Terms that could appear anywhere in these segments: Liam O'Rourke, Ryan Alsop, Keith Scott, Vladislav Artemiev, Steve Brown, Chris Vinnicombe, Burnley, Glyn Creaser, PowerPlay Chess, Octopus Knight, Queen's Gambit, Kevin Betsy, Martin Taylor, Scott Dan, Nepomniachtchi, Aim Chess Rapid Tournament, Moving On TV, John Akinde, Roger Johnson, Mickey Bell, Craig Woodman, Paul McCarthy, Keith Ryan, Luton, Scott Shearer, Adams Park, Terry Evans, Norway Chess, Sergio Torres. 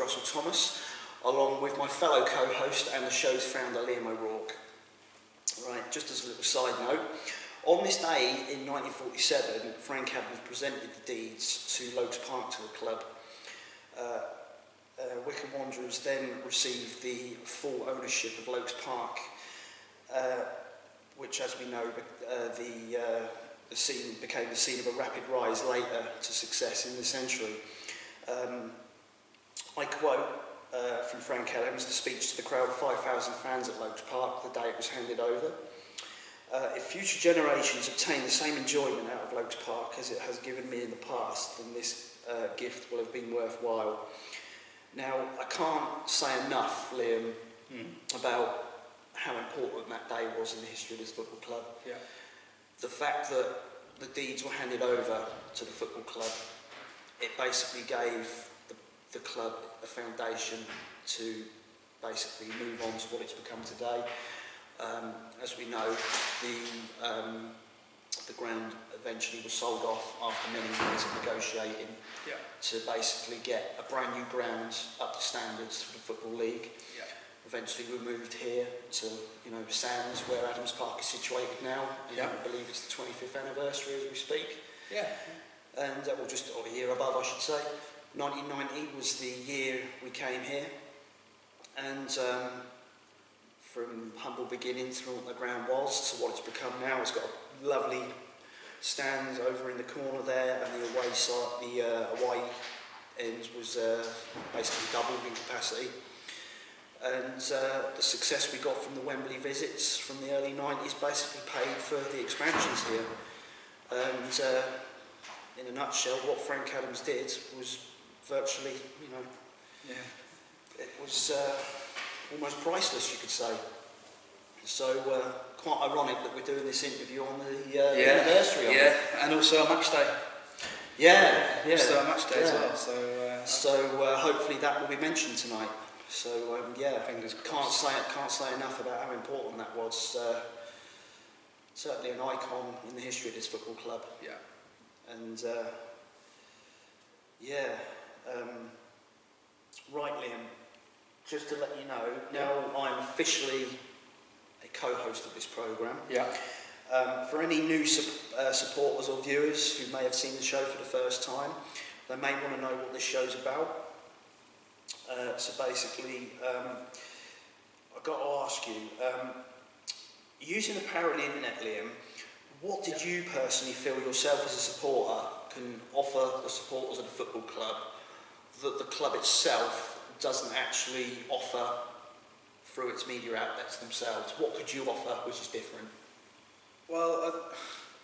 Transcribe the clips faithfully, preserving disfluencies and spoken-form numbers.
Russell Thomas, along with my fellow co-host and the show's founder Liam O'Rourke. Right, just as a little side note, on this day in nineteen forty-seven, Frank Adams presented the deeds to Loakes Park to the club. Uh, uh, Wycombe Wanderers then received the full ownership of Loakes Park, uh, which, as we know, uh, the, uh, the scene became the scene of a rapid rise later to success in the century. Um, I quote uh, from Frank Hellams, the speech to the crowd of five thousand fans at Loakes Park the day it was handed over. Uh, if future generations obtain the same enjoyment out of Loakes Park as it has given me in the past, then this uh, gift will have been worthwhile. Now, I can't say enough, Liam, mm. about how important that day was in the history of this football club. Yeah. The fact that the deeds were handed over to the football club, it basically gave the club a foundation to basically move on to what it's become today. Um, as we know, the um, the ground eventually was sold off after many years of negotiating yeah. to basically get a brand new ground up to standards for the Football League. Yeah. Eventually, we moved here to you know Sands, where Adams Park is situated now. Yeah. I believe it's the twenty-fifth anniversary as we speak. Yeah, and uh, well, just or a year above, I should say. nineteen ninety was the year we came here, and um, from humble beginnings, from what the ground was to what it's become now, it's got a lovely stand over in the corner there, and the away side, the uh, away end was uh, basically doubled in capacity. And uh, the success we got from the Wembley visits from the early nineties basically paid for the expansions here. And uh, in a nutshell, what Frank Adams did was virtually, you know, yeah. it was uh, almost priceless, you could say. So uh, quite ironic that we're doing this interview on the uh, yeah. anniversary of yeah. it. Yeah, and also a match day. Yeah, yeah. Also a match day yeah. as well. So, uh, so uh, hopefully that will be mentioned tonight. So um, yeah, fingers crossed. Can't say can't say enough about how important that was. Uh, certainly an icon in the history of this football club. Yeah. And uh, yeah, um, right, Liam, just to let you know, now yeah. I'm officially a co-host of this programme. Yeah. Um, for any new su uh, supporters or viewers who may have seen the show for the first time, they may want to know what this show's about. Uh, so basically, um, I've got to ask you, um, using the power of the internet, Liam, what did you personally feel yourself as a supporter can offer the supporters of the football club that the club itself doesn't actually offer through its media outlets themselves? What could you offer which is different? Well,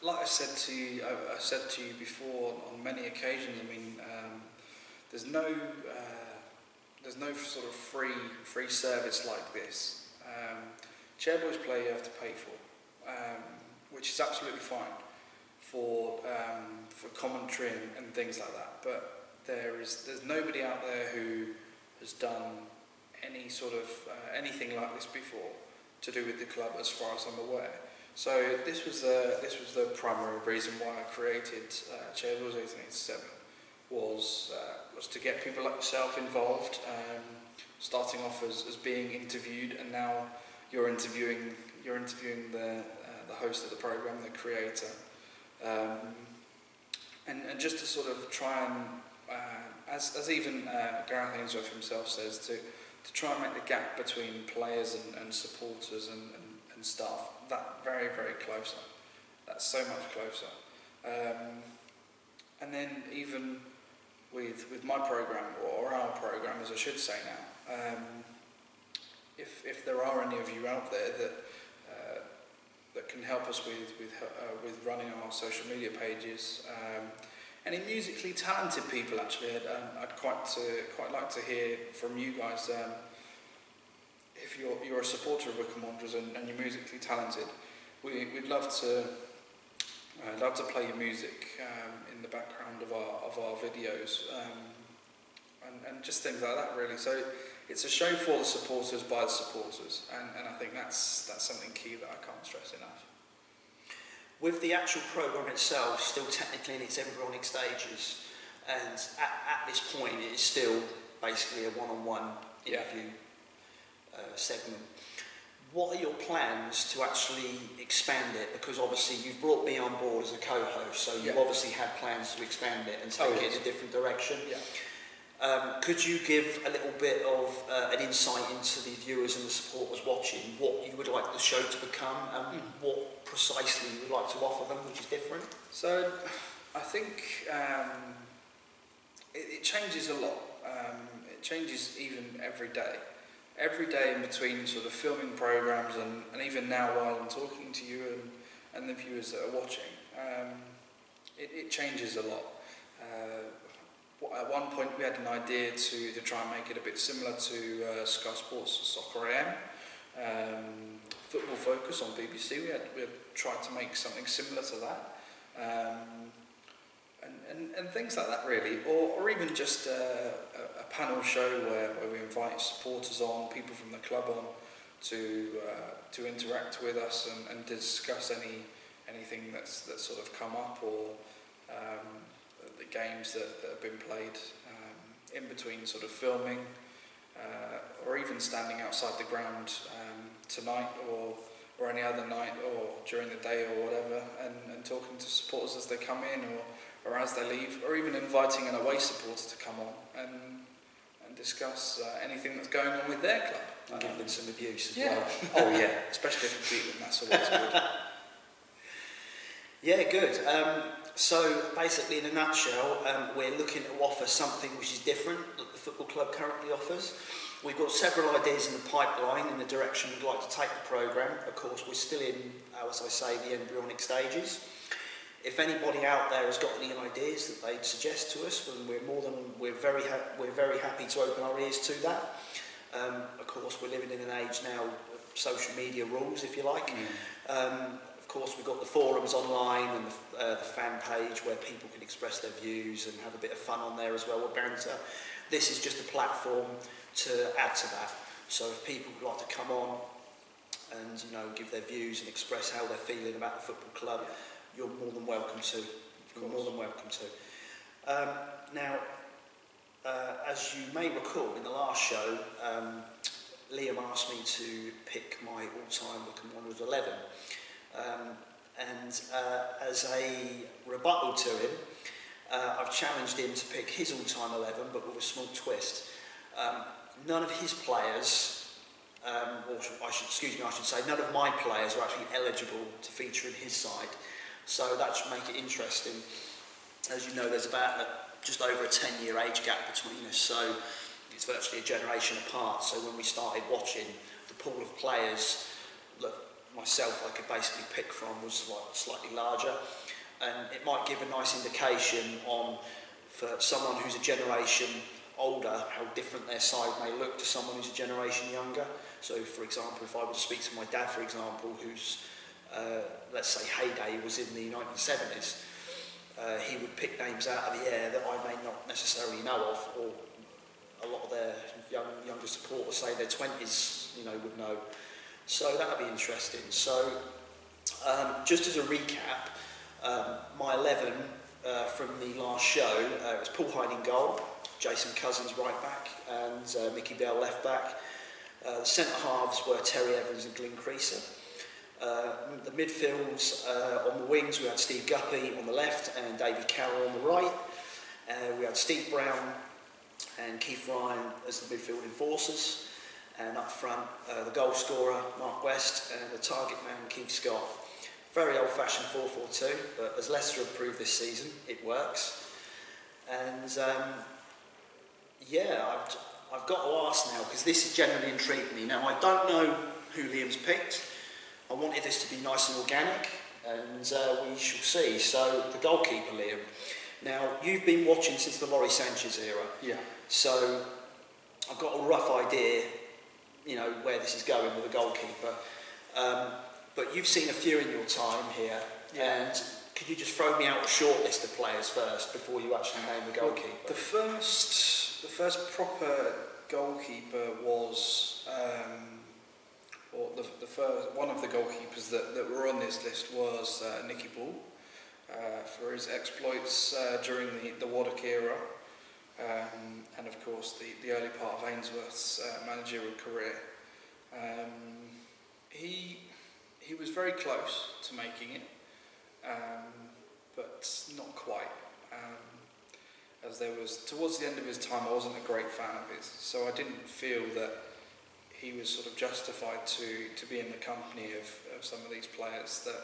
I, like I said to you, I, I said to you before on many occasions. I mean, um, there's no uh, there's no sort of free free service like this. Um, Chairboys play you have to pay for. Um, which is absolutely fine for um, for commentary and, and things like that. But there is there's nobody out there who has done any sort of uh, anything like this before to do with the club, as far as I'm aware. So this was the this was the primary reason why I created uh, Chairboys eighteen eighty-seven was uh, was to get people like yourself involved, um, starting off as, as being interviewed, and now you're interviewing you're interviewing the. the host of the program, the creator, um, and, and just to sort of try and, uh, as, as even uh, Gareth Ainsworth himself says, to, to try and make the gap between players and, and supporters and, and, and staff that very, very closer. That's so much closer. Um, and then even with, with my program, or our program as I should say now, um, if, if there are any of you out there that that can help us with with, uh, with running our social media pages, um, Any musically talented people, actually, I'd, um, I'd quite to, quite like to hear from you guys. Um, if you're you're a supporter of Wycombe Wanderers and, and you're musically talented, we, we'd love to uh, love to play your music um, in the background of our of our videos um, and and just things like that, really. So it's a show for the supporters by the supporters, and, and I think that's that's something key that I can't stress enough. With the actual programme itself still technically in its embryonic stages, and at, at this point it is still basically a one-on-one interview uh, segment. What are your plans to actually expand it? Because obviously you've brought me on board as a co-host, so you've yeah. obviously had plans to expand it and take oh, yes. it in a different direction. Yeah. Um, could you give a little bit of uh, an insight into the viewers and the supporters watching, what you would like the show to become and mm. what precisely you would like to offer them, which is different? So I think um, it, it changes a lot. Um, it changes even every day. Every day in between sort of filming programmes and, and even now while I'm talking to you and, and the viewers that are watching, um, it, it changes a lot. Uh, At one point we had an idea to, to try and make it a bit similar to uh, Sky Sports Soccer A M, um, Football Focus on B B C, we had, we had tried to make something similar to that, um, and, and, and things like that really, or, or even just uh, a, a panel show where, where we invite supporters on, people from the club on, to uh, to interact with us and, and discuss any anything that's, that's sort of come up, or um, the games that, that have been played um, in between sort of filming, uh, or even standing outside the ground um, tonight or or any other night or during the day or whatever, and, and talking to supporters as they come in or, or as they leave, or even inviting an away supporter to come on and and discuss uh, anything that's going on with their club. And give um, them some abuse as yeah. well. Oh yeah, especially if you beat them, that's always good. Yeah, good. Um, So basically, in a nutshell, um, we're looking to offer something which is different that the football club currently offers. We've got several ideas in the pipeline in the direction we'd like to take the programme. Of course, we're still in, as I say, the embryonic stages. If anybody out there has got any ideas that they'd suggest to us, then we're more than we're very ha we're very happy to open our ears to that. Um, of course, we're living in an age now of social media rules, if you like. Mm. Um, Of course, we've got the forums online and the, uh, the fan page where people can express their views and have a bit of fun on there as well with banter. This is just a platform to add to that. So if people would like to come on and, you know, give their views and express how they're feeling about the football club, you're more than welcome to. You're more than welcome to. Um, now, uh, as you may recall, in the last show, um, Liam asked me to pick my all-time Wycombe Wanderers eleven. Um, and uh, as a rebuttal to him, uh, I've challenged him to pick his all-time eleven, but with a small twist. Um, none of his players, um, or I should, excuse me, I should say, none of my players are actually eligible to feature in his side. So that should make it interesting. As you know, there's about a, just over a ten-year age gap between us, so it's virtually a generation apart. So when we started watching, the pool of players that myself I could basically pick from was like slightly larger, and it might give a nice indication on, for someone who's a generation older, how different their side may look to someone who's a generation younger. So for example, if I were to speak to my dad, for example, whose uh, let's say heyday was in the nineteen seventies, uh, he would pick names out of the air that I may not necessarily know of, or a lot of their young, younger supporters, say their twenties, you know, would know. So that'll be interesting. So um, just as a recap, um, my eleven uh, from the last show, uh, it was Paul Heiding goal, Jason Cousins right back, and uh, Mickey Bell left back. Uh, the centre halves were Terry Evans and Glyn Creaser. Uh, the midfields, uh, on the wings, we had Steve Guppy on the left and David Carroll on the right. Uh, we had Steve Brown and Keith Ryan as the midfield enforcers. And up front, uh, the goal scorer, Mark West, and the target man, Keith Scott. Very old-fashioned four four two, but as Leicester have proved this season, it works. And, um, yeah, I've, I've got to ask now, because this is generally intriguing me. Now, I don't know who Liam's picked. I wanted this to be nice and organic, and uh, we shall see. So, the goalkeeper, Liam, Now, you've been watching since the Laurie Sanchez era. Yeah. So, I've got a rough idea, you know, where this is going with a goalkeeper. Um, but you've seen a few in your time here. Yeah. And could you just throw me out a short list of players first before you actually name the goalkeeper? Well, the first, the first proper goalkeeper was, um, or the, the first one of the goalkeepers that, that were on this list was uh, Nicky Ball, uh, for his exploits uh, during the, the Waddock era, um, and of course the, the early part of Ainsworth's uh, managerial career. Um, he he was very close to making it, um, but not quite. Um, as there was, towards the end of his time, I wasn't a great fan of his, so I didn't feel that he was sort of justified to, to be in the company of, of some of these players that,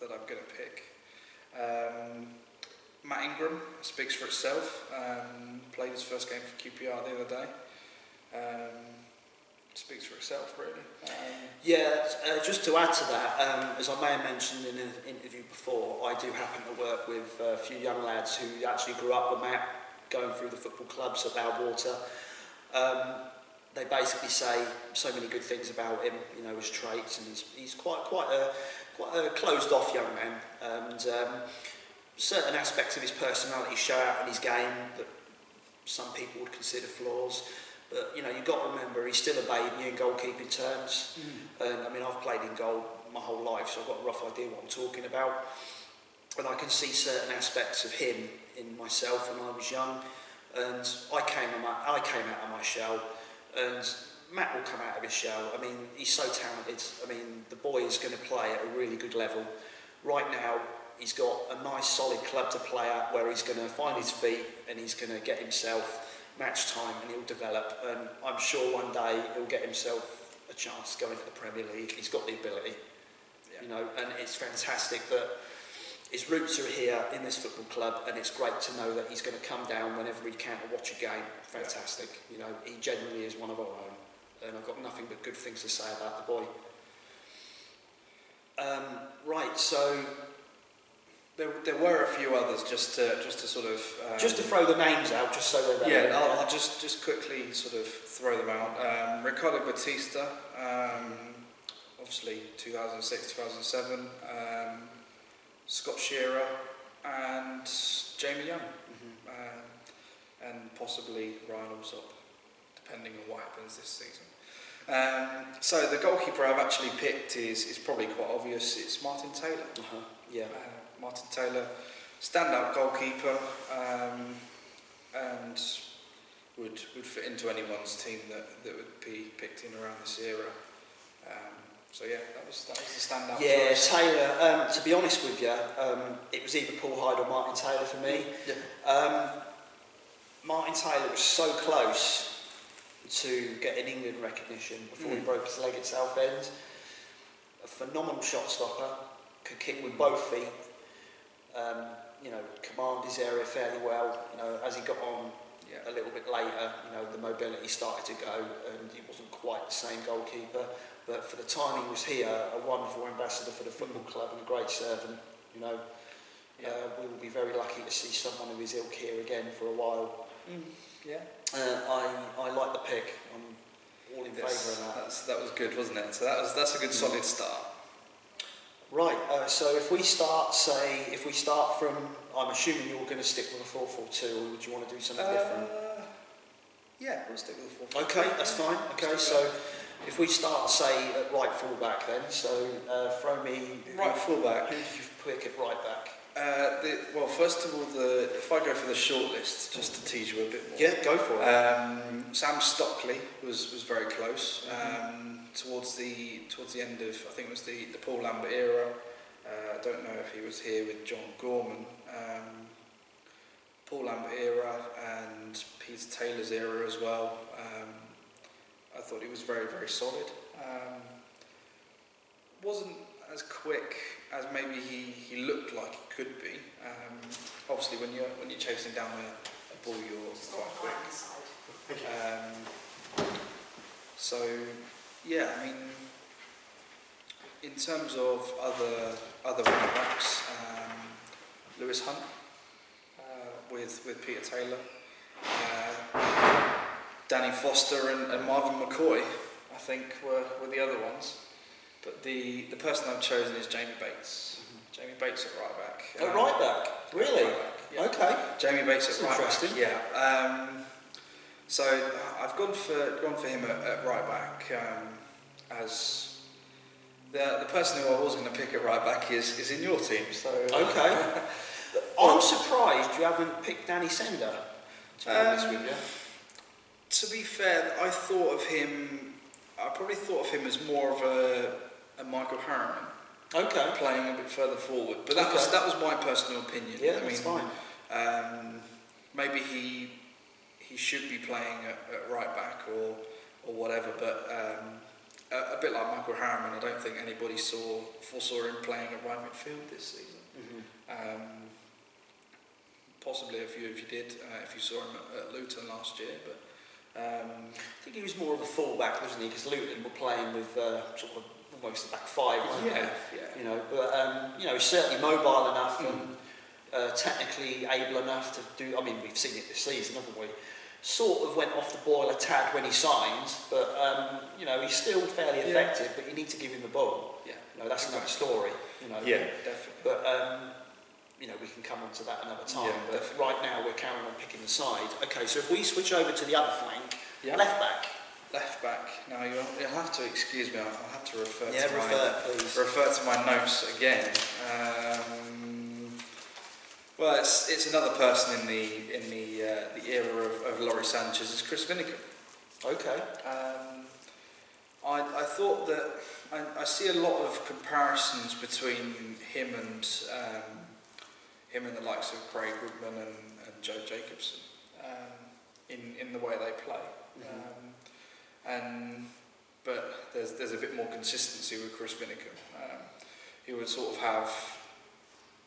that I'm going to pick. Um, Matt Ingram speaks for itself, um, played his first game for Q P R the other day, um, speaks for itself really. Um, yeah, uh, just to add to that, um, as I may have mentioned in an interview before, I do happen to work with a few young lads who actually grew up with Matt, going through the football clubs at Balwater. Um, They basically say so many good things about him, you know, his traits, and he's, he's quite quite a quite a closed-off young man, and um, certain aspects of his personality show out in his game that some people would consider flaws. But you know, you've got to remember he's still a baby in goalkeeping terms. Mm. And I mean, I've played in goal my whole life, so I've got a rough idea what I'm talking about, and I can see certain aspects of him in myself when I was young, and I came out I came out of my shell. And Matt will come out of his shell. I mean, he's so talented. I mean, the boy is going to play at a really good level. Right now, he's got a nice, solid club to play at where he's going to find his feet and he's going to get himself match time and he'll develop. And I'm sure one day he'll get himself a chance to go into the Premier League. He's got the ability, yeah. You know, and it's fantastic that his roots are here in this football club, and it's great to know that he's going to come down whenever he can to watch a game. Fantastic. Yeah. You know, he genuinely is one of our own, and I've got nothing but good things to say about the boy. Um, right, so there, there were a few others just to just to sort of um, just to throw the names out, just so they're there. Yeah, I'll, I'll just just quickly sort of throw them out. Um, Ricardo Batista, um, obviously two thousand six, two thousand seven. Um, Scott Shearer and Jamie Young, mm-hmm. um, and possibly Ryan Alsop, depending on what happens this season. Um, so the goalkeeper I've actually picked is, is probably quite obvious. It's Martin Taylor. Uh-huh. Yeah, uh, Martin Taylor, standout goalkeeper, um, and would would fit into anyone's team that, that would be picked in around this era. Um, So yeah, that was, that was the standout. Yeah, choice. Taylor, um, to be honest with you, um, it was either Paul Hyde or Martin Taylor for me. Yeah. Um, Martin Taylor was so close to getting England recognition before mm. he broke his leg at Southend. A phenomenal shot stopper, could kick with both feet, um, you know, command his area fairly well. You know, as he got on yeah. a little bit later, you know, the mobility started to go and he wasn't quite the same goalkeeper. But for the time he was here, a wonderful ambassador for the football club and a great servant, you know. Yeah. Uh, we will be very lucky to see someone of his ilk here again for a while. Mm. Yeah. Uh, I, I like the pick. I'm all in favour of that. That's, that was good, wasn't it? So that was, that's a good, solid start. Right, uh, so if we start, say, if we start from, I'm assuming you're going to stick with a four four two, or would you want to do something uh, different? Yeah, we'll stick with a four four two. Okay, that's fine. Okay, so... If we start, say, at right full-back then, so uh, throw me... Right full-back. Who did you pick at right-back? Uh, the, well, first of all, the, if I go for the short list, just to tease you a bit more. Yeah, go for it. Um, Sam Stockley was, was very close. Mm-hmm. um, towards the towards the end of, I think it was the, the Paul Lambert era. Uh, I don't know if he was here with John Gorman. Um, Paul Lambert era and Peter Taylor's era as well. Um, I thought he was very, very solid. Um, wasn't as quick as maybe he, he looked like he could be. Um, obviously, when you're when you're chasing down a, a ball, you're quite quick. Um, so, yeah, I mean, in terms of other other running backs, um, Lewis Hunt uh, with, with Peter Taylor, uh, Danny Foster and, and Marvin McCoy, I think, were, were the other ones. But the, the person I've chosen is Jamie Bates. Mm-hmm. Jamie Bates at right back. At um, right back? Really? Right back, yeah. Okay. Jamie Bates at right back, yeah. Um, so I've gone for gone for him at, at right back, um, as the the person who I was going to pick at right back is is in your team. So okay, I'm surprised you haven't picked Danny Sender. To be, honest with you. To be fair, I thought of him. I probably thought of him as more of a, a Michael Harriman. Okay, playing a bit further forward, but that okay. was that was my personal opinion. Yeah, I that's mean, fine. Um, maybe he. He should be playing at, at right back or or whatever, but um, a, a bit like Michael Harriman, I don't think anybody saw foresaw him playing at right midfield this season. Mm-hmm. Um, possibly a few of you did uh, if you saw him at, at Luton last year, but um, I think he was more of a fullback, wasn't he? Because Luton were playing with uh, sort of almost the back five, weren't yeah, they? Yeah. You know, but um, you know, he's certainly mobile enough mm. and uh, technically able enough to do. I mean, we've seen it this season, haven't we? Sort of went off the boil a tad when he signs, but um, you know, he's still fairly yeah. effective, but you need to give him the ball. Yeah. You know, that's exactly. another story. You know, yeah, definitely. But um, you know, we can come on to that another time. Yeah, but definitely. Right now we're carrying on picking the side. Okay, so if we switch over to the other flank, yeah. left back. Left back. Now you'll, you'll have to excuse me, I'll have to refer yeah, to refer, my please. refer to my notes again. Um, well it's it's another person in the in the Uh, the era of, of Laurie Sanchez is Chris Vinnicombe. Okay. Um, I, I thought that I, I see a lot of comparisons between him and um, him and the likes of Craig Woodman and, and Joe Jacobson um, in in the way they play. Mm-hmm. um, and but there's there's a bit more consistency with Chris Vinnicombe. Um, he would sort of have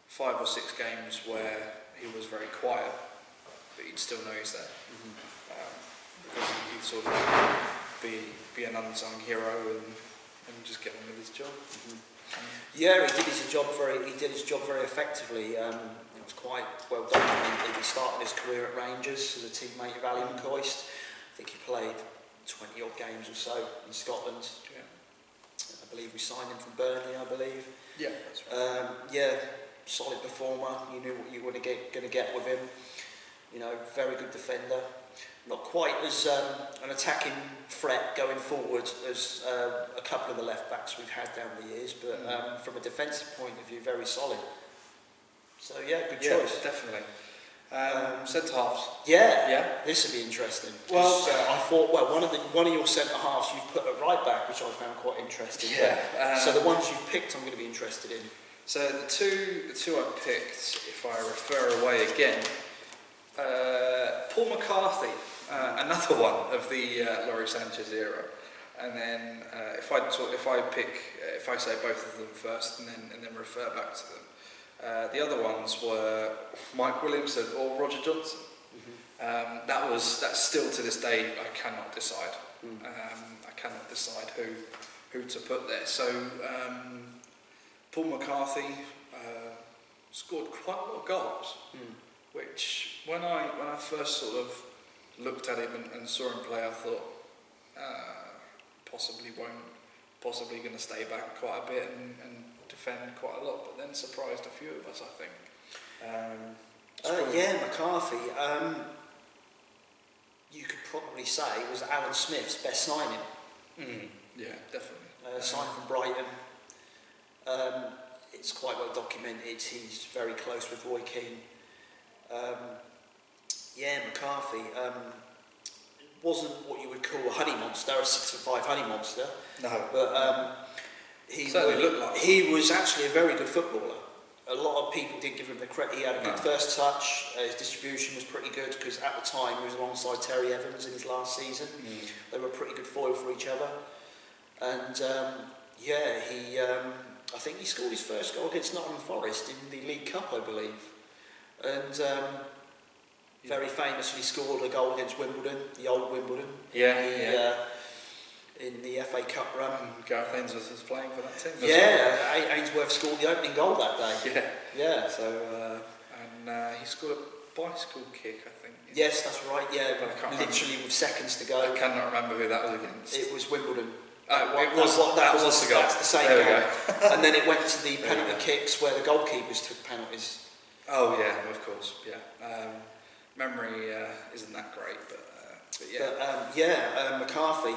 five or six games where he was very quiet, but you'd still know he's there. Mm-hmm. um, because he'd sort of be, be an unsung hero and, and just get on with his job. Mm-hmm. Yeah, he did his job very, he did his job very effectively. Um, it was quite well done. He started his career at Rangers as a teammate of Alan Coist. I think he played twenty odd games or so in Scotland. Yeah. I believe we signed him from Burnley, I believe. Yeah, that's right. Um, yeah, solid performer. You knew what you were going to get with him. You know, very good defender. Not quite as um, an attacking threat going forward as uh, a couple of the left backs we've had down the years, but um, from a defensive point of view, very solid. So yeah, good yeah, choice, definitely. Um, um, centre halves. Yeah, yeah. This would be interesting. Well, uh, I thought, well, one of the one of your centre halves you've put at right back, which I found quite interesting. Yeah. Um, so the ones you've picked, I'm going to be interested in. So the two, the two I picked, if I refer away again. Uh, Paul McCarthy, uh, another one of the uh, Laurie Sanchez era, and then uh, if I talk, if I pick, uh, if I say both of them first, and then and then refer back to them, uh, the other ones were Mike Williamson or Roger Johnson. Mm-hmm. um, that was that's still to this day I cannot decide. Mm. Um, I cannot decide who who to put there. So um, Paul McCarthy uh, scored quite a lot of goals. Mm. Which, when I when I first sort of looked at him and, and saw him play, I thought uh, possibly won't, possibly going to stay back quite a bit and, and defend quite a lot. But then surprised a few of us, I think. Um, uh, yeah, McCarthy. Um, you could probably say it was Alan Smith's best signing. Mm, yeah, definitely. Uh, signed from Brighton. Um, it's quite well documented. He's very close with Roy Keane. Um, yeah, McCarthy um, wasn't what you would call a honey monster, a six and five honey monster. No, but um, he certainly looked like he was actually a very good footballer. A lot of people didn't give him the credit. He had a good no. first touch. Uh, his distribution was pretty good because at the time he was alongside Terry Evans in his last season. Mm. They were a pretty good foil for each other. And um, yeah, he um, I think he scored his first goal against Nottingham Forest in the League Cup, I believe. And um, very famously scored a goal against Wimbledon, the old Wimbledon. Yeah, in the, yeah. Uh, in the F A Cup run. And Gareth Ainsworth was playing for that team. Yeah, well. Ainsworth scored the opening goal that day. Yeah, yeah. So uh, and uh, he scored bicycle kick, I think. Yes, that's right, yeah. But I can't literally remember. With seconds to go. I cannot remember who that was against. It was Wimbledon. Uh, well, it was, what, that, that was, was the goal. That's the same there goal. Go. And then it went to the penalty kicks where the goalkeepers took penalties. Oh, yeah, of course, yeah. Um, memory uh, isn't that great, but, uh, but yeah. But, um, yeah, uh, McCarthy,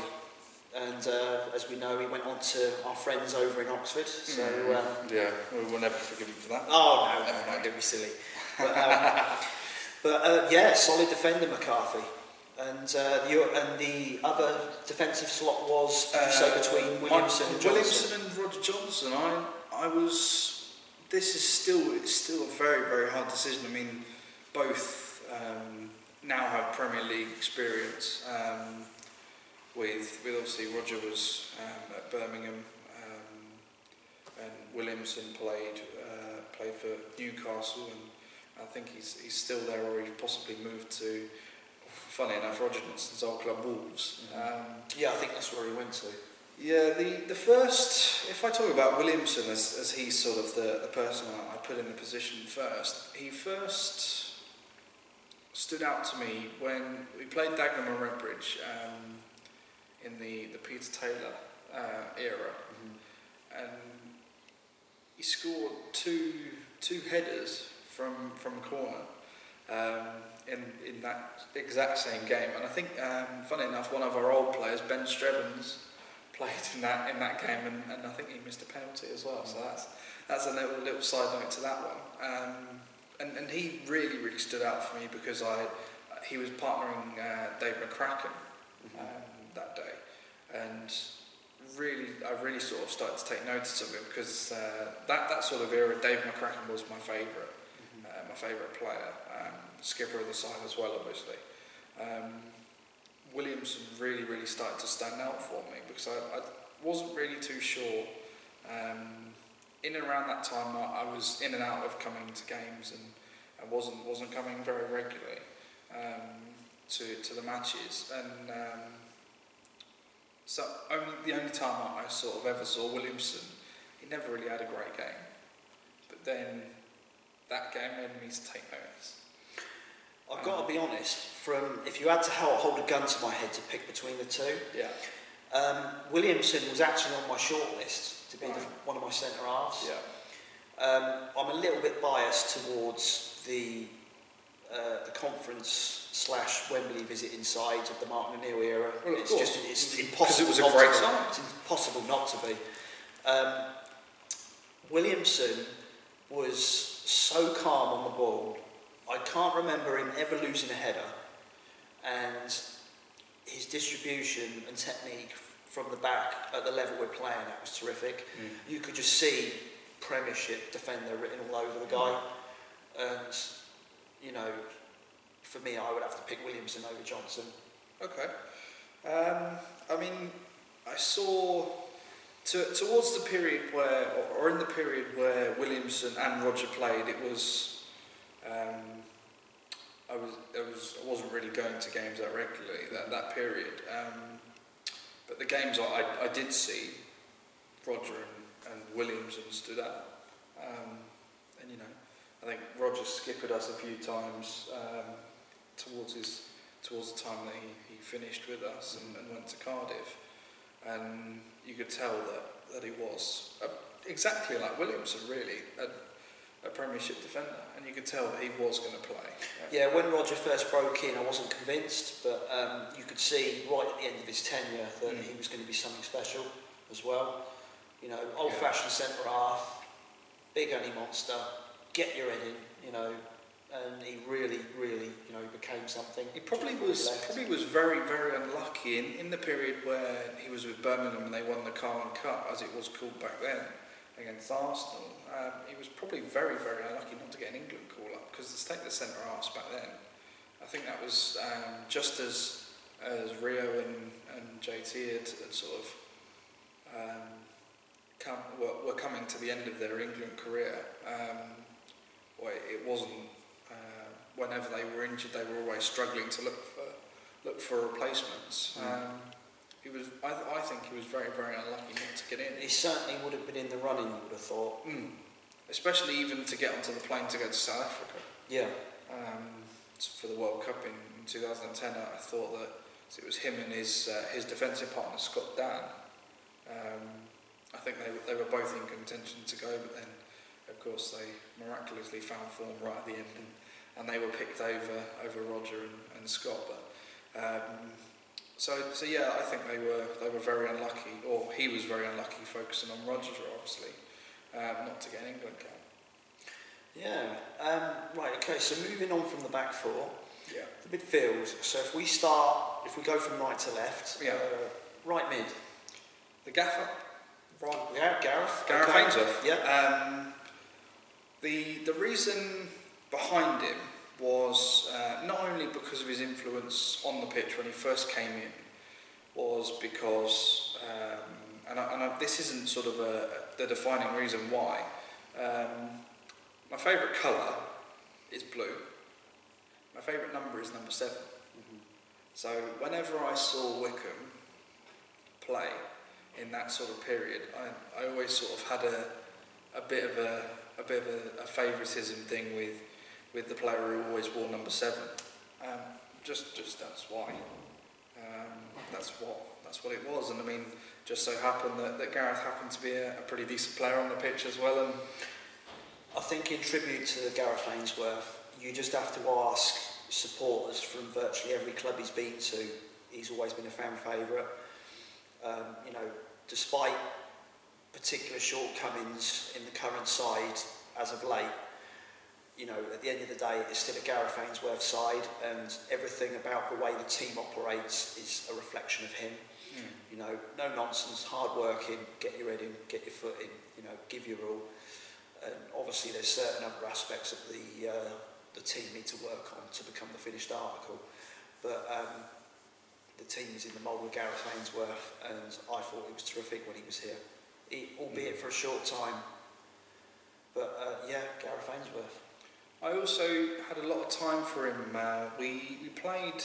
and uh, as we know, he went on to our friends over in Oxford. So mm. um, yeah, we will never forgive him for that. Oh, no, no, no, don't be silly. But, um, but uh, yeah, solid defender, McCarthy. And, uh, the, and the other defensive slot was uh, so between Williamson I, and Johnson. Williamson and Roger Johnson. I I was. This is still it's still a very very hard decision. I mean, both um, now have Premier League experience. Um, with with obviously Roger was um, at Birmingham, um, and Williamson played uh, played for Newcastle, and I think he's he's still there, or he possibly moved to. Funny enough, Roger Johnson's old club, Wolves. Um, yeah, I think that's where he went to. Yeah, the, the first, if I talk about Williamson as, as he's sort of the, the person I put in the position first, he first stood out to me when we played Dagenham and Redbridge um, in the, the Peter Taylor uh, era. Mm-hmm. And he scored two two headers from, from corner. Um, In, in that exact same game, and I think, um, funny enough, one of our old players, Ben Strebbins, played in that in that game, and, and I think he missed a penalty as well. So that's that's a little little side note to that one. Um, and and he really really stood out for me because I he was partnering uh, Dave McCracken um, that day, and really I really sort of started to take notice of him because uh, that that sort of era, Dave McCracken was my favourite, uh, my favourite player. Um, skipper of the side as well, obviously. Um, Williamson really, really started to stand out for me because I, I wasn't really too sure. Um, in and around that time, I, I was in and out of coming to games and I wasn't wasn't coming very regularly um, to to the matches. And um, so only the only time I sort of ever saw Williamson, he never really had a great game. But then that game made me take notice. I've got to be honest, from if you had to hold a gun to my head to pick between the two, yeah. um, Williamson was actually on my shortlist to be right. the, one of my centre-halves. Yeah. Um, I'm a little bit biased towards the uh, the conference slash Wembley visit inside of the Martin O'Neill era. Well, it's course. just it's impossible it was not a great to time. It's impossible not to be. Um, Williamson was so calm on the ball. I can't remember him ever losing a header, and his distribution and technique from the back at the level we're playing at was terrific. Mm. You could just see Premiership defender written all over the guy, and you know, for me, I would have to pick Williamson over Johnson. Okay. Um, I mean, I saw to, towards the period where, or in the period where Williamson and Roger played, it was. Um, I was I was I wasn't really going to games that regularly that that period, um, but the games I, I, I did see, Roger and, and Williamson stood out, um, and you know I think Roger skippered us a few times um, towards his towards the time that he, he finished with us and, and went to Cardiff, and you could tell that that he was uh, exactly like Williamson really. Uh, A Premiership defender, and you could tell that he was going to play. Yeah. yeah, when Roger first broke in, I wasn't convinced, but um, you could see right at the end of his tenure that mm. he was going to be something special as well. You know, old-fashioned yeah. centre half, big only monster, get your head in. You know, and he really, really, you know, became something. He probably was probably was very, very unlucky in, in the period where he was with Birmingham and they won the Carling Cup, as it was called back then. Against Arsenal, um, he was probably very, very unlucky not to get an England call-up because the state of the centre-halves back then, I think that was um, just as as Rio and, and J T had, had sort of um, come, were, were coming to the end of their England career. Um, well, it wasn't. Uh, whenever they were injured, they were always struggling to look for look for replacements. Mm. Um, He was. I, th I think he was very, very unlucky not to get in. He certainly would have been in the running, I would have thought. Mm. Especially even to get onto the plane to go to South Africa. Yeah. Um, for the World Cup in, in two thousand ten, I thought that it was him and his uh, his defensive partner Scott Dan. Um, I think they they were both in contention to go, but then of course they miraculously found form right at the end, and, and they were picked over over Roger and, and Scott. But um, so so yeah, I think they were they were very unlucky, or he was very unlucky focusing on Roger, obviously, um, not to get an England cap. Yeah, um, right, okay, so moving on from the back four, yeah. The midfield, so if we start, if we go from right to left, yeah. uh, right mid. The gaffer. Right, yeah, Gareth. Gareth okay. Ainsworth. Yeah. Um, the, the reason behind him was uh, not only because of his influence on the pitch when he first came in, was because, um, and, I, and I, this isn't sort of a, the defining reason why, um, my favourite colour is blue. My favourite number is number seven. Mm-hmm. So whenever I saw Wycombe play in that sort of period, I, I always sort of had a, a bit of a, a bit of a, a favouritism thing with with the player who always wore number seven. Um, just just that's why. Um, that's what that's what it was. And I mean, just so happened that, that Gareth happened to be a, a pretty decent player on the pitch as well. And I think in tribute to Gareth Ainsworth, you just have to ask supporters from virtually every club he's been to, he's always been a fan favourite. Um, you know, despite particular shortcomings in the current side as of late, you know, at the end of the day, it's still a Gareth Ainsworth side, and everything about the way the team operates is a reflection of him. Mm. You know, no nonsense, hard working, get your head in, get your foot in, you know, give your all. And obviously there's certain other aspects of the uh, the team need to work on to become the finished article, but um, the team is in the mould of Gareth Ainsworth, and I thought it was terrific when he was here, he, albeit for a short time, but uh, yeah, Gareth Ainsworth. I also had a lot of time for him. uh, we, we played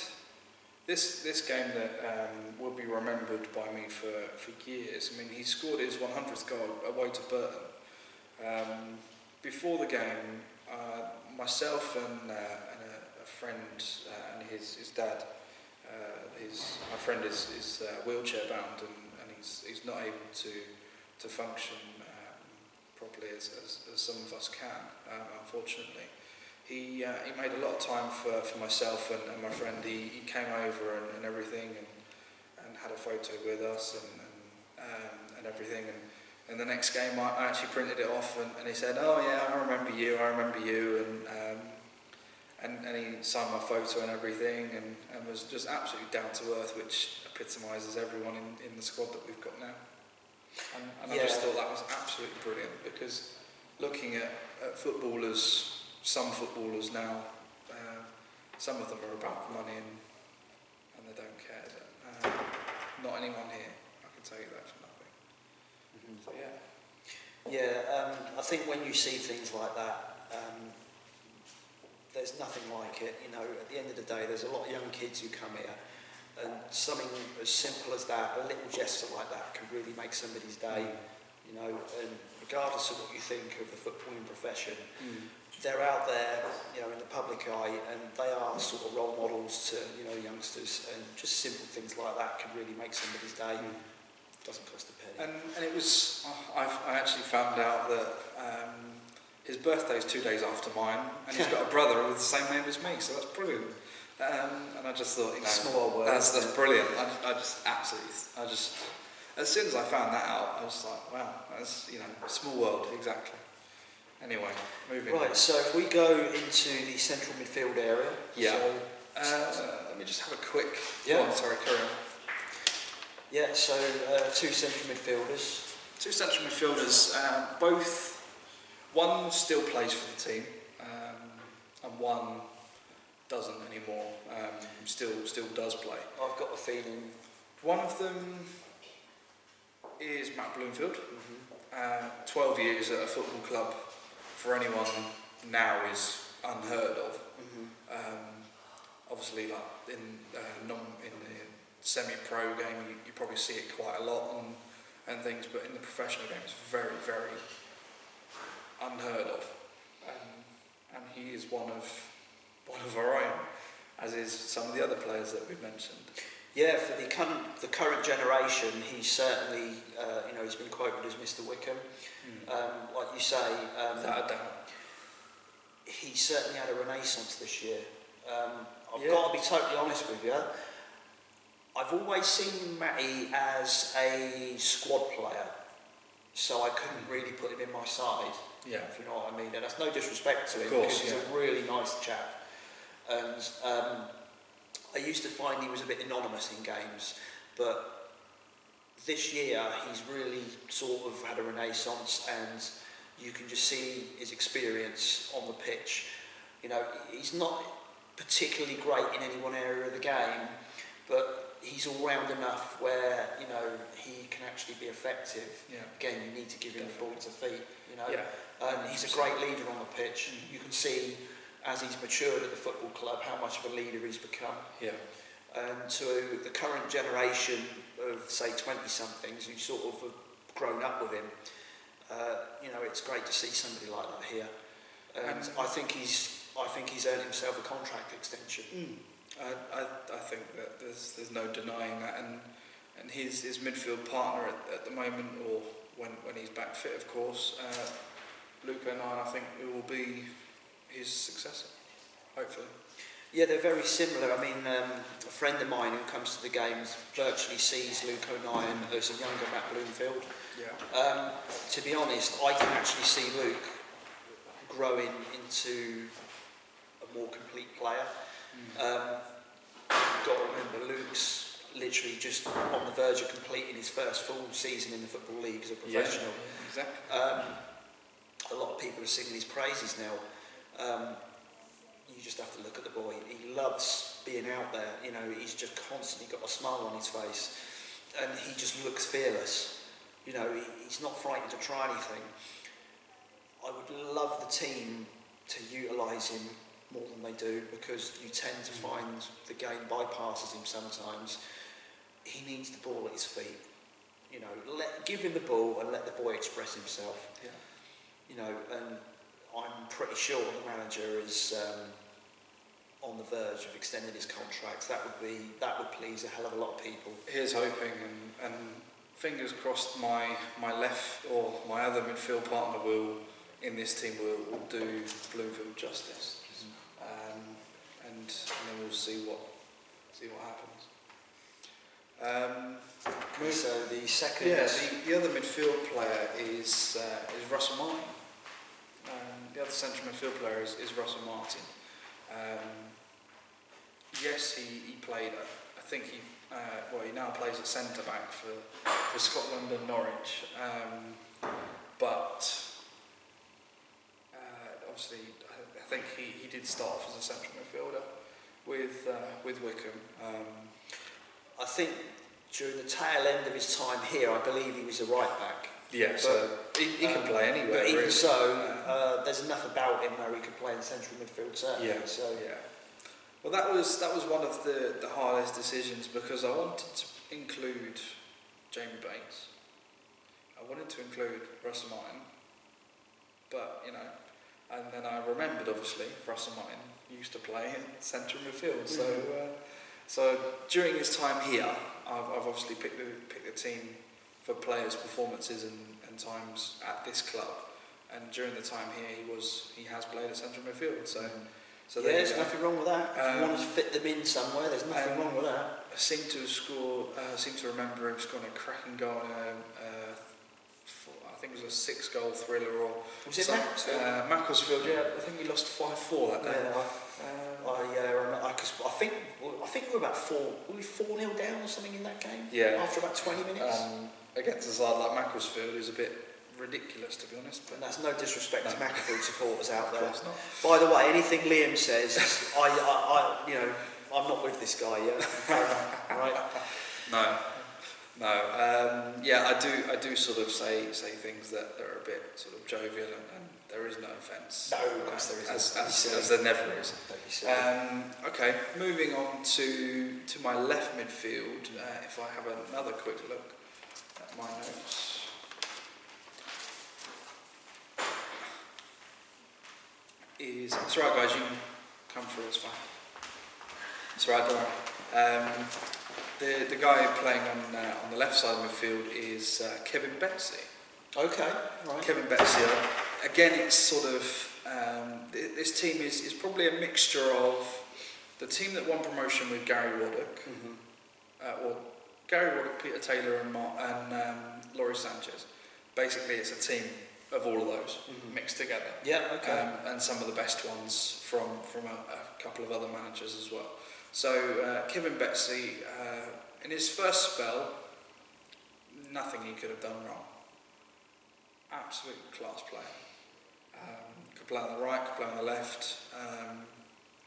this this game that um, will be remembered by me for, for years. I mean, he scored his hundredth goal away to Burton. Um, before the game, uh, myself and, uh, and a, a friend uh, and his, his dad, uh, his, my friend is, is uh, wheelchair bound, and, and he's, he's not able to, to function um, properly as, as, as some of us can, um, unfortunately. He, uh, he made a lot of time for, for myself and, and my friend. He, he came over and, and everything, and, and had a photo with us and, and, um, and everything. And, And the next game, I actually printed it off, and, and he said, "Oh yeah, I remember you. I remember you." And um, and, and he signed my photo and everything, and, and was just absolutely down to earth, which epitomises everyone in, in the squad that we've got now. And, and yeah. I just thought that was absolutely brilliant, because looking at, at footballers, some footballers now, uh, some of them are about money and and they don't care. But, uh, not anyone here, I can tell you that. So, yeah, yeah. Um, I think when you see things like that, um, there's nothing like it. You know, at the end of the day, there's a lot of young kids who come here, and something as simple as that, a little gesture like that, can really make somebody's day. You know, and regardless of what you think of the footballing profession, mm. they're out there, you know, in the public eye, and they are sort of role models to, you know, youngsters, and just simple things like that can really make somebody's day. Mm. Doesn't cost a penny. And, and it was, oh, I've, I actually found out that um, his birthday is two days after mine, and he's got a brother with the same name as me, so that's brilliant. Um, and I just thought, you know, small world, that's, that's brilliant. I, I just absolutely, I just, as soon as I found that out, I was like, wow, that's, you know, small world, exactly. Anyway, moving on. Right, so if we go into the central midfield area. Yeah. So, uh, so, let me just have a quick, yeah. Oh, sorry, carry on. Yeah, so uh, two central midfielders. Two central midfielders, um, both, one still plays for the team, um, and one doesn't anymore, um, still still does play. I've got the feeling. One of them is Matt Bloomfield. Mm-hmm. uh, twelve years at a football club, for anyone now, is unheard of. Mm-hmm. um, obviously, like in, uh, non, in the semi-pro game, you, you probably see it quite a lot and, and things, but in the professional game, it's very, very unheard of. Um, and he is one of one of our own, as is some of the other players that we've mentioned. Yeah, for the current the current generation, he certainly uh, you know he's been quoted as Mister Wickham, mm. um, like you say. Um, Without a doubt, he certainly had a renaissance this year. Um, I've yeah. got to be totally honest with you. I've always seen Matty as a squad player, so I couldn't really put him in my side. Yeah, if you know what I mean. And that's no disrespect to him, of course, because yeah. he's a really nice chap. And um, I used to find he was a bit anonymous in games, but this year he's really sort of had a renaissance, and you can just see his experience on the pitch. You know, he's not particularly great in any one area of the game, but he's all round enough where, you know, he can actually be effective. Yeah. Again, you need to give him Definitely. the ball to feet, you know. Yeah. Um, he's a great leader on the pitch. Mm. You can see, as he's matured at the football club, how much of a leader he's become. Yeah. And to the current generation of, say, twenty-somethings who sort of have grown up with him, uh, you know, it's great to see somebody like that here. And, and I think he's, I think he's earned himself a contract extension. Mm. I, I I think that there's there's no denying that, and and his his midfield partner at, at the moment, or when when he's back fit, of course, uh, Luke O'Neill, I think, who will be his successor, hopefully. Yeah, they're very similar. I mean, um, a friend of mine who comes to the games virtually sees Luke O'Neill as a younger Matt Bloomfield. Yeah. Um, to be honest, I can actually see Luke growing into a more complete player. Mm. Um, you've got to remember, Luke's literally just on the verge of completing his first full season in the Football League as a professional. Yeah, exactly. Um, a lot of people are singing his praises now. Um, you just have to look at the boy. He loves being out there. You know, he's just constantly got a smile on his face, and he just looks fearless. You know, he, he's not frightened to try anything. I would love the team to utilise him more than they do, because you tend to find the game bypasses him sometimes. He needs the ball at his feet. You know, let, give him the ball and let the boy express himself. Yeah. You know, and I'm pretty sure the manager is um, on the verge of extending his contract. That would be that would please a hell of a lot of people. Here's hoping, and, and fingers crossed, my my left or my other midfield partner will in this team will, will do Bloomfield justice. And then we'll see what see what happens. Um, so the second, yeah, the, the other midfield player is uh, is Russell Martin. Um, the other central midfield player is, is Russell Martin. Um, yes, he, he played. I think he uh, well he now plays at centre back for for Scotland and Norwich. Um, but uh, obviously, I think he, he did start off as a central midfielder with uh, with Wycombe. Um, I think during the tail end of his time here, I believe he was a right back. Yeah, but, so he, he um, can play anywhere. But even really. so, uh, there's enough about him where he could play in central midfield. Certainly. Yeah. So yeah. Well, that was that was one of the the hardest decisions, because I wanted to include Jamie Bates. I wanted to include Russell Martin, but you know. And then I remembered, obviously, Russell Martin used to play in central midfield. So, uh, so during his time here, I've, I've obviously picked the picked the team for players' performances and, and times at this club. And during the time here, he was he has played at central midfield. So, so yeah, there's nothing wrong with that. If um, you want to fit them in somewhere, there's nothing wrong with that. I seem to score. Uh, I seem to remember him scoring a cracking goal. In a, uh, I think it was a six-goal thriller, or was it Macclesfield? Uh, Macclesfield, yeah. I think we lost five four that day. Yeah, I, uh, I, yeah, I, I, I think I think we were about four. Were we four nil down or something in that game? Yeah. After about twenty minutes. Um, against a side like Macclesfield, is a bit ridiculous, to be honest. But and that's no disrespect no. to Macclesfield supporters out there. Of course not. By the way, anything Liam says, I, I, I, you know, I'm not with this guy yet. Right? No. No, um, yeah, I do. I do sort of say say things that, that are a bit sort of jovial, and, and there is no offence. No, of course there isn't. As, as, as there never is. Um, okay, moving on to to my left midfield. Uh, if I have another quick look at my notes. is... It's all right, guys. You can come through. It's fine. It's all right, don't worry. Um, the, the guy playing on, uh, on the left side of midfield is uh, Kevin Betsy. Okay, right. Kevin Betsy. Again, it's sort of... Um, this team is, is probably a mixture of the team that won promotion with Gary Waddock, mm-hmm. uh, or Gary Waddock, Peter Taylor and, Mar and um, Laurie Sanchez. Basically, it's a team of all of those mm-hmm. mixed together. Yeah, okay. Um, and some of the best ones from, from a, a couple of other managers as well. So, uh, Kevin Betsy, uh, in his first spell, nothing he could have done wrong. Absolute class player. Um, could play on the right, could play on the left. Um,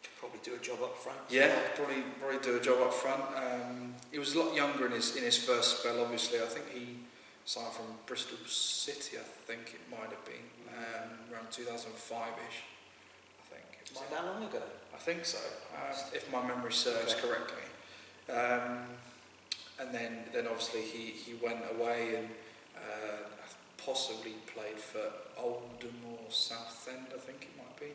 could probably do a job up front. Yeah, yeah. probably probably do a job up front. Um, he was a lot younger in his in his first spell. Obviously, I think he signed from Bristol City. I think it might have been um, around two thousand five-ish. I think. It was like that long ago. I think so, uh, if my memory serves okay. correctly. Um, and then then obviously he he went away and. Uh, Possibly played for Oldham or Southend, I think it might be.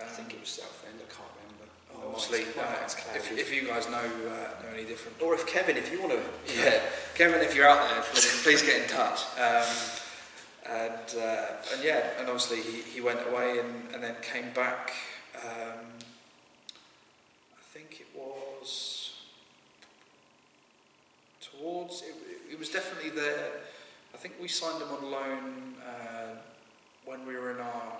Um, I think it was Southend, I can't remember. Oh, obviously, uh, if, if you guys know, uh, know any different. Or if Kevin, if you want to. Yeah, Kevin, if you're out there, please get in touch. Um, and, uh, and yeah, and obviously he, he went away and, and then came back. Um, I think it was towards, it, it was definitely there. I think we signed him on loan uh, when we were in our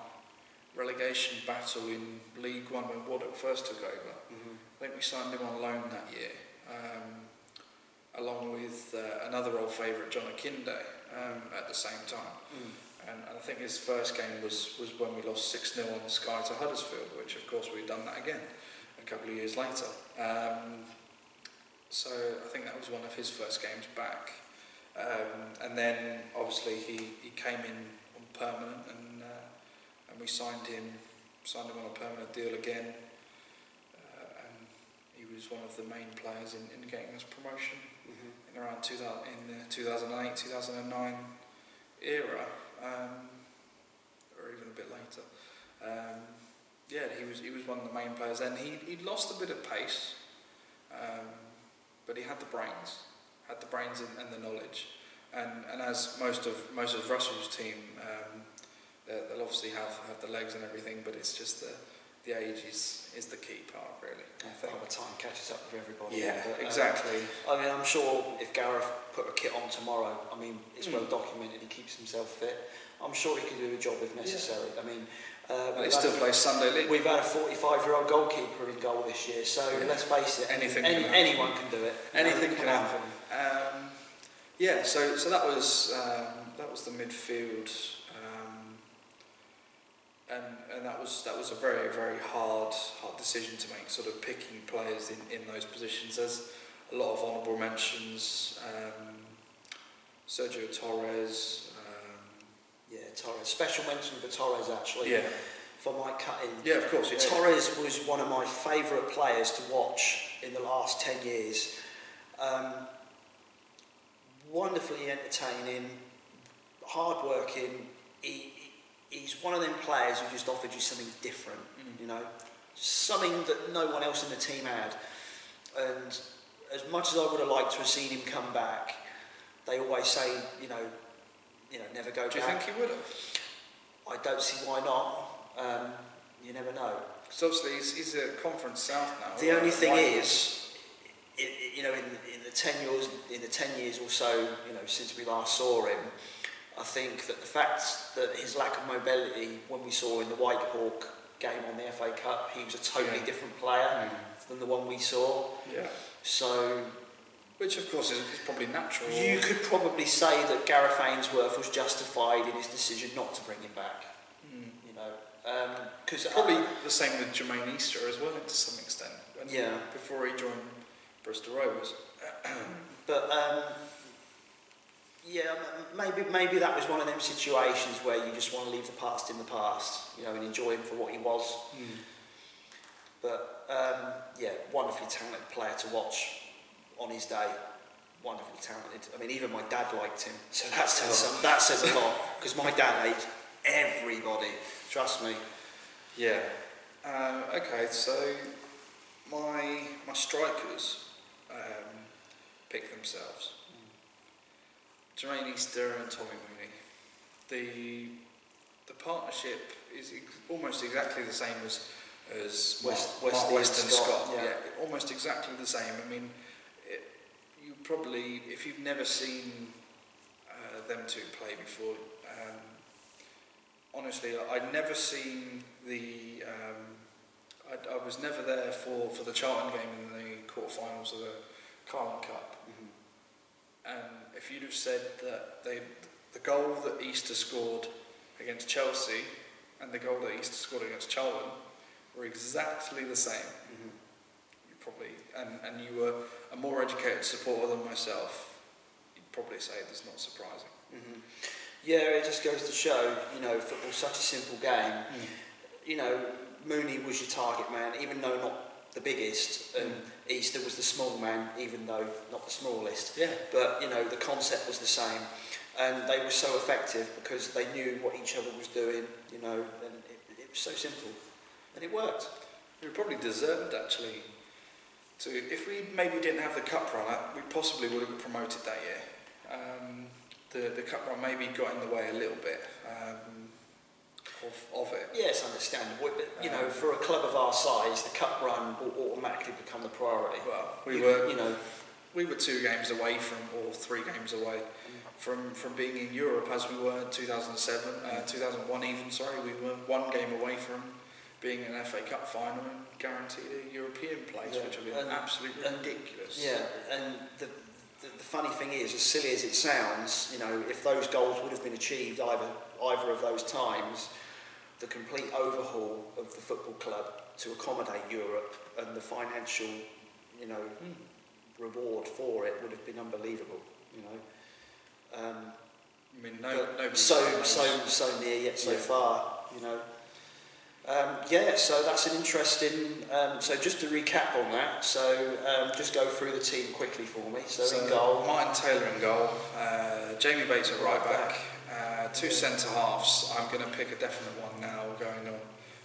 relegation battle in League One when Waddock first took over. Mm-hmm. I think we signed him on loan that year, um, along with uh, another old favourite, John Akinde, um, at the same time. Mm. And, and I think his first game was, was when we lost six nil on the Sky to Huddersfield, which of course we'd done that again a couple of years later. Um, so I think that was one of his first games back. Um, and then obviously he, he came in on permanent and uh, and we signed him signed him on a permanent deal again, uh, and he was one of the main players in, in getting us promotion mm-hmm. in around two thousand in the two thousand eight two thousand nine era, um, or even a bit later. Um, yeah, he was he was one of the main players, and he he lost a bit of pace, um, but he had the brains. Had the brains and, and the knowledge, and and as most of most of Russell's team, um, they'll obviously have, have the legs and everything, but it's just the the age is is the key part really. I think by the time catches up with everybody. Yeah, but, exactly. Um, I mean, I'm sure if Gareth put a kit on tomorrow, I mean, it's mm. well documented. He keeps himself fit. I'm sure he can do a job if necessary. Yeah. I mean. Uh, and it still plays Sunday League. We've had a forty-five-year-old goalkeeper in goal this year, so yeah. let's face it, anything any, can anyone can do it. Anything can happen. happen. Um, yeah, so so that was um, that was the midfield, um, and and that was that was a very very hard hard decision to make. Sort of picking players in, in those positions. There's a lot of honourable mentions. Um, Sergio Torres. Yeah, Torres. Special mention for Torres, actually. Yeah. If I might cut in. Yeah, of course. Yeah. Torres was one of my favourite players to watch in the last ten years. Um, wonderfully entertaining, hard-working. He, he, he's one of them players who just offered you something different, mm. you know, something that no one else in the team had. And as much as I would have liked to have seen him come back, they always say, you know, You know, never go back. Do you think he would have? I don't see why not. Um, you never know. Because obviously he's, he's a Conference South now. The only thing is, it, you know, in, in the ten years, in the ten years or so, you know, since we last saw him, I think that the fact that his lack of mobility, when we saw in the Wycombe game on the F A Cup, he was a totally yeah. different player mm. than the one we saw. Yeah. So. Which, of course, is, is probably natural. You could probably say that Gareth Ainsworth was justified in his decision not to bring him back. Mm. You know, because um, probably uh, the same with Jermaine Easter as well, to some extent. When yeah. He, before he joined Bristol Rovers. But um, yeah, maybe maybe that was one of them situations where you just want to leave the past in the past, you know, and enjoy him for what he was. Mm. But um, yeah, wonderfully talented player to watch. On his day, wonderfully talented. I mean, even my dad liked him, so that says, some, that says a lot, because my dad hates everybody, trust me. Yeah. Uh, okay, so my my strikers um, pick themselves. Mm. Jermaine Easter and Tommy Mooney. The the partnership is ex almost exactly the same as as West, West, West, West and Scott. Scott yeah. yeah, almost exactly the same. I mean, it, you probably if you've never seen uh, them two play before. Um, Honestly, I'd never seen the. Um, I, I was never there for, for the Charlton game in the quarterfinals of the Carling Cup. Mm-hmm. And if you'd have said that they, the goal that Easter scored against Chelsea and the goal that Easter scored against Charlton were exactly the same, mm-hmm. you probably and and you were a more educated supporter than myself. You'd probably say that's not surprising. Mm-hmm. Yeah, it just goes to show, you know, football's such a simple game. Mm. You know, Mooney was your target man, even though not the biggest, and mm. Easter was the small man, even though not the smallest. Yeah. But, you know, the concept was the same. And they were so effective because they knew what each other was doing, you know, and it, it was so simple. And it worked. We probably deserved, actually, to, if we maybe didn't have the cup runner, we possibly would have been promoted that year. Um, The, the cup run maybe got in the way a little bit um, of, of it. Yes, understandable. But, you um, know, for a club of our size, the cup run will automatically become the priority. Well, we you, were, you know, we were two games away from, or three games away from, from being in Europe, as we were in two thousand seven, uh, two thousand one even. Sorry, we were one game away from being an F A Cup final and guaranteed a European place, yeah, which would be absolutely and, ridiculous. Yeah, and the. The, the funny thing is, as silly as it sounds, you know, if those goals would have been achieved either either of those times, the complete overhaul of the football club to accommodate Europe and the financial, you know, mm. reward for it would have been unbelievable. You know, um, I mean, no, no, so so so near yet so yeah. far. You know, um, yeah. So that's an interesting. Um, so just to recap on that, so um, just go through the team quickly for me. So, so in goal, Martin Taylor in goal, uh, Jamie Bates at right back, uh, two yeah. centre halves. I'm going to pick a definite one now, going on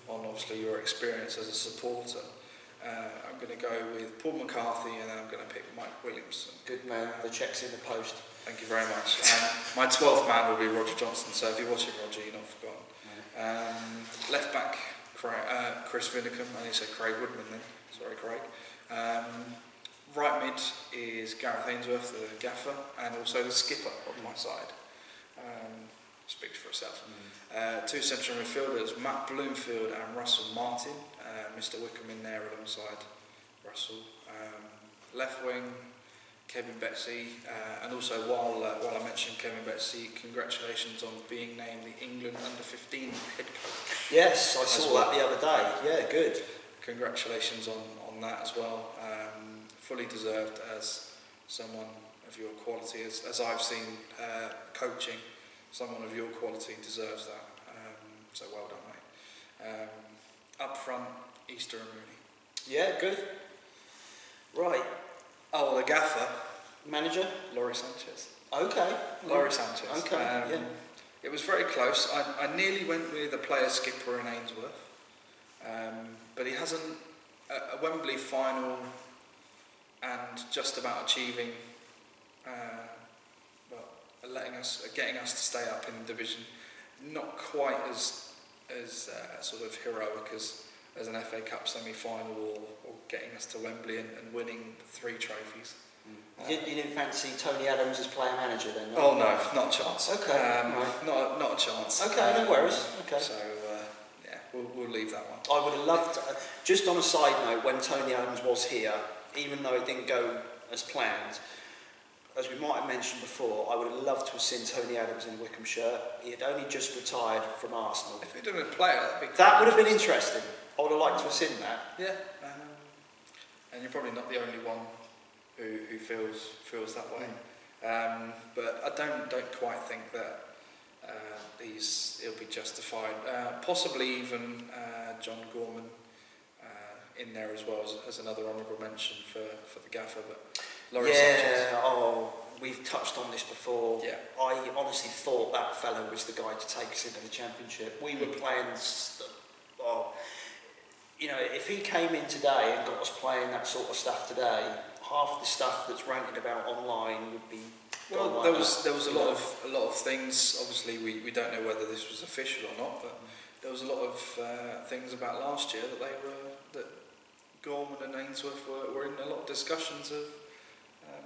on obviously your experience as a supporter. Uh, I'm going to go with Paul McCarthy, and I'm going to pick Mike Williamson. Good man. The check's in the post. Thank you very much. um, my twelfth man will be Roger Johnson. So if you're watching, Roger, you're not forgotten. Um, left back, uh, Chris Vinnicombe. I only said Craig Woodman then. Sorry, Craig. Um, right mid is Gareth Ainsworth, the gaffer, and also the skipper on my side. Um, speaks for itself. Mm. Uh, two central midfielders, Matt Bloomfield and Russell Martin. Uh, Mister Wickham in there alongside Russell. Um, left wing, Kevin Betsy, uh, and also while uh, while I mentioned Kevin Betsy, congratulations on being named the England under fifteen head coach. Yes, I saw well. that the other day. Yeah, good. Congratulations on, on that as well. Um, fully deserved as someone of your quality, as, as I've seen uh, coaching, someone of your quality deserves that. Um, so well done, mate. Um, up front, Easter and Mooney. Yeah, good. Right. Oh, the gaffer. Manager? Laurie Sanchez. Okay. Laurie Sanchez. Okay, um, yeah. It was very close. I, I nearly went with a player skipper in Ainsworth. Um, but he hasn't... A, a Wembley final and just about achieving... Uh, well, letting us, getting us to stay up in the division. Not quite as as uh, sort of heroic as... as an F A Cup semi-final or, or getting us to Wembley and, and winning three trophies. Mm. Uh, you, you didn't fancy Tony Adams as player manager then? No? Oh no, not a chance. Okay. Um, right. Not not a chance. Okay, um, no worries. Okay. So uh, yeah, we'll, we'll leave that one. I would have loved, uh, just on a side note, when Tony Adams was here, even though it didn't go as planned, as we might have mentioned before, I would have loved to have seen Tony Adams in a Wycombe shirt. He had only just retired from Arsenal. If he'd been a player, that'd be that would have been interesting. I would have liked to have seen that. Yeah, um, and you're probably not the only one who, who feels feels that way. Mm. Um, but I don't don't quite think that uh, these it'll be justified. Uh, possibly even uh, John Gorman uh, in there as well as, as another honourable mention for, for the gaffer. But Laurie yeah, Sanchez. Oh, we've touched on this before. Yeah. I honestly thought that fellow was the guy to take us into the championship. We were playing. St oh, you know, if he came in today and got us playing that sort of stuff today, half the stuff that's ranted about online would be. Well, like there was that. there was a lot of a lot of things. Obviously, we, we don't know whether this was official or not, but there was a lot of uh, things about last year that they were that Gorman and Ainsworth were, were in a lot of discussions of um,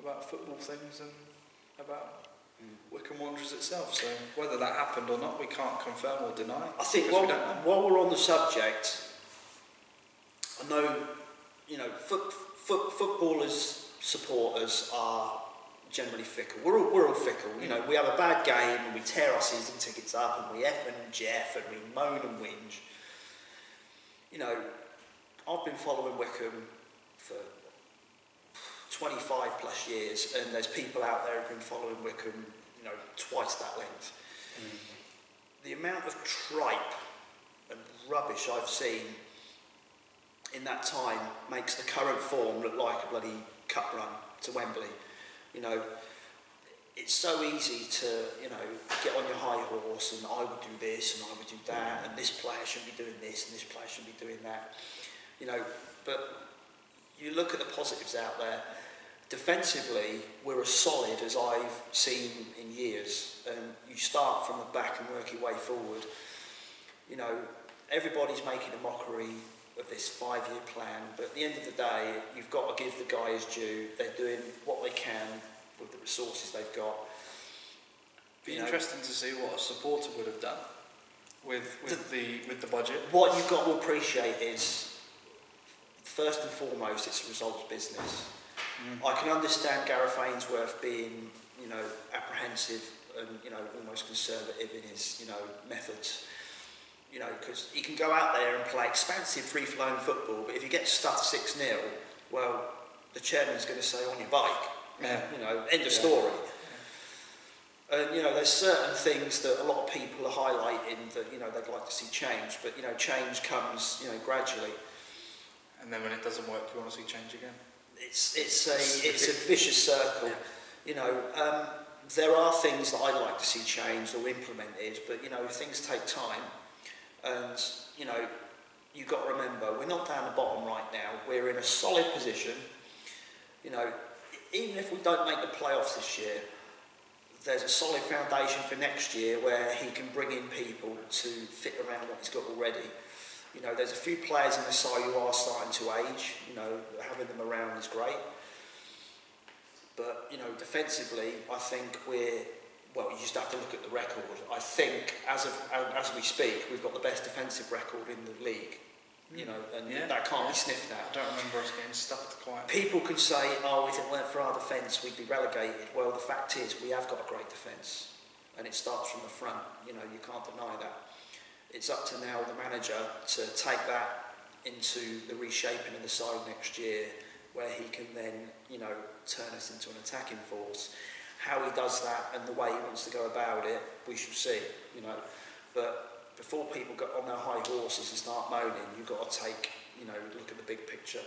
about football things and about mm. Wycombe Wanderers itself. So whether that happened or not, we can't confirm or deny. I think while, we while we're on the subject, I know you know foot, foot, footballers supporters are. Generally fickle. We're all, we're all fickle. You know, we have a bad game and we tear our season tickets up and we eff and jeff and we moan and whinge. You know, I've been following Wycombe for twenty-five plus years, and there's people out there who've been following Wycombe, you know, twice that length. Mm. The amount of tripe and rubbish I've seen in that time makes the current form look like a bloody cup run to Wembley. You know, it's so easy to, you know, get on your high horse and I would do this and I would do that and this player should be doing this and this player should be doing that. You know, but you look at the positives out there. Defensively, we're as solid as I've seen in years. And you start from the back and work your way forward. You know, everybody's making a mockery of this five-year plan, but at the end of the day, you've got to give the guy his due. They're doing what they can with the resources they've got. It'd be interesting to see what a supporter would have done with with the, the with the budget. What you've got to appreciate is, first and foremost, it's a results business. Mm. I can understand Gareth Ainsworth being, you know, apprehensive and, you know, almost conservative in his, you know, methods. You know, because he can go out there and play expansive, free-flowing football, but if you get stuffed six nil, well, the chairman's going to say, on your bike. Yeah. You know, end of yeah. story. Yeah. And, you know, there's certain things that a lot of people are highlighting that, you know, they'd like to see change, but, you know, change comes, you know, gradually. And then when it doesn't work, you want to see change again. It's, it's, a, it's a vicious circle. Yeah. You know, um, there are things that I'd like to see changed or implemented, but, you know, things take time. And, you know, you've got to remember, we're not down the bottom right now. We're in a solid position. You know, even if we don't make the playoffs this year, there's a solid foundation for next year where he can bring in people to fit around what he's got already. You know, there's a few players in the side who are starting to age. You know, having them around is great. But, you know, defensively, I think we're... Well, you just have to look at the record. I think, as of as we speak, we've got the best defensive record in the league. You know, and yeah. that can't yeah. be sniffed at. I don't remember us getting stuffed quite. People can say, "Oh, if it weren't for our defence, we'd be relegated." Well, the fact is, we have got a great defence, and it starts from the front. You know, you can't deny that. It's up to now the manager to take that into the reshaping of the side next year, where he can then, you know, turn us into an attacking force. How he does that and the way he wants to go about it, we shall see, you know. But before people get on their high horses and start moaning, you've got to take, you know, look at the big picture.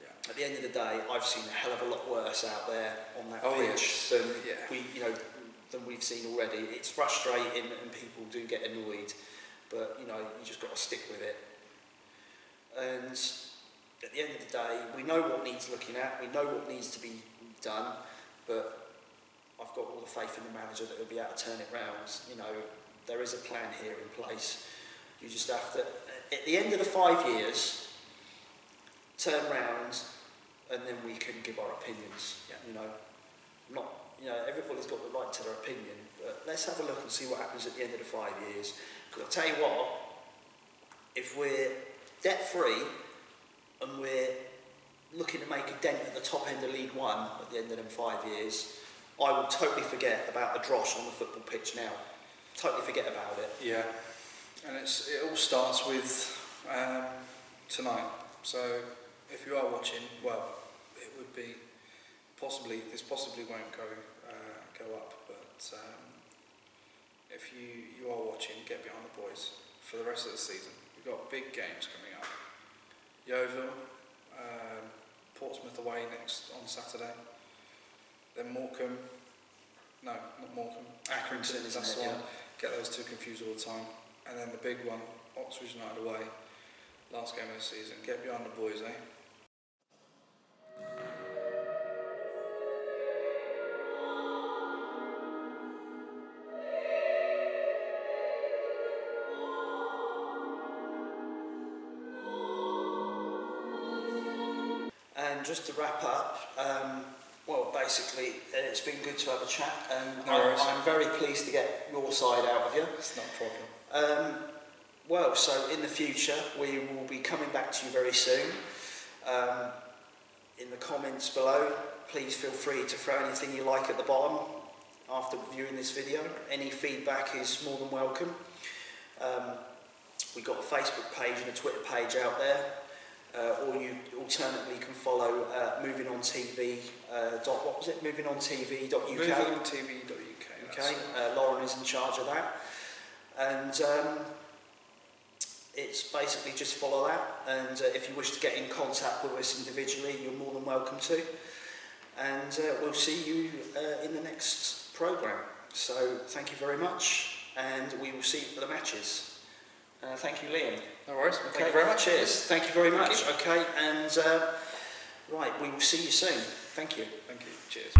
Yeah. At the end of the day, I've seen a hell of a lot worse out there on that oh, pitch yeah. than yeah. we, you know, than we've seen already. It's frustrating and people do get annoyed, but you know, you just got to stick with it. And at the end of the day, we know what needs looking at. We know what needs to be done, but. I've got all the faith in the manager that he'll be able to turn it round. You know, there is a plan here in place. You just have to, at the end of the five years, turn round, and then we can give our opinions. Yeah. You know, not you know everybody's got the right to their opinion, but let's have a look and see what happens at the end of the five years. Because I'll tell you what, if we're debt free and we're looking to make a dent at the top end of League One at the end of them five years. I will totally forget about the dross on the football pitch now. Totally forget about it. Yeah, and it's it all starts with um, tonight. So if you are watching, well, it would be possibly this possibly won't go uh, go up. But um, if you you are watching, get behind the boys for the rest of the season. We've got big games coming up. Yeovil, um, Portsmouth away next on Saturday. Then Morecambe, no, not Morecambe, Accrington is that's the one. Yeah. Get those two confused all the time. And then the big one, Oxford United away. last game of the season. Get behind the boys, eh? And just to wrap up, um, well, basically, it's been good to have a chat, and no, no, I'm very pleased to get your side out of you. It's not a problem. Um, well, so in the future, we will be coming back to you very soon. Um, in the comments below, please feel free to throw anything you like at the bottom after viewing this video. Any feedback is more than welcome. Um, we've got a Facebook page and a Twitter page out there. Uh, or you alternatively can follow uh, Moving On T V. Uh, dot, what was it? Moving On T V. dot U K. Moving On T V. dot U K. Okay. Uh, Lauren is in charge of that, and um, it's basically just follow that. And uh, if you wish to get in contact with us individually, you're more than welcome to. And uh, we'll see you uh, in the next programme. So thank you very much, and we will see you for the matches. Uh, thank you, Liam. No worries. Okay. Thank you very much. Cheers. Thank you very much. You. Okay, and uh, right, we will see you soon. Thank you. Thank you. Cheers.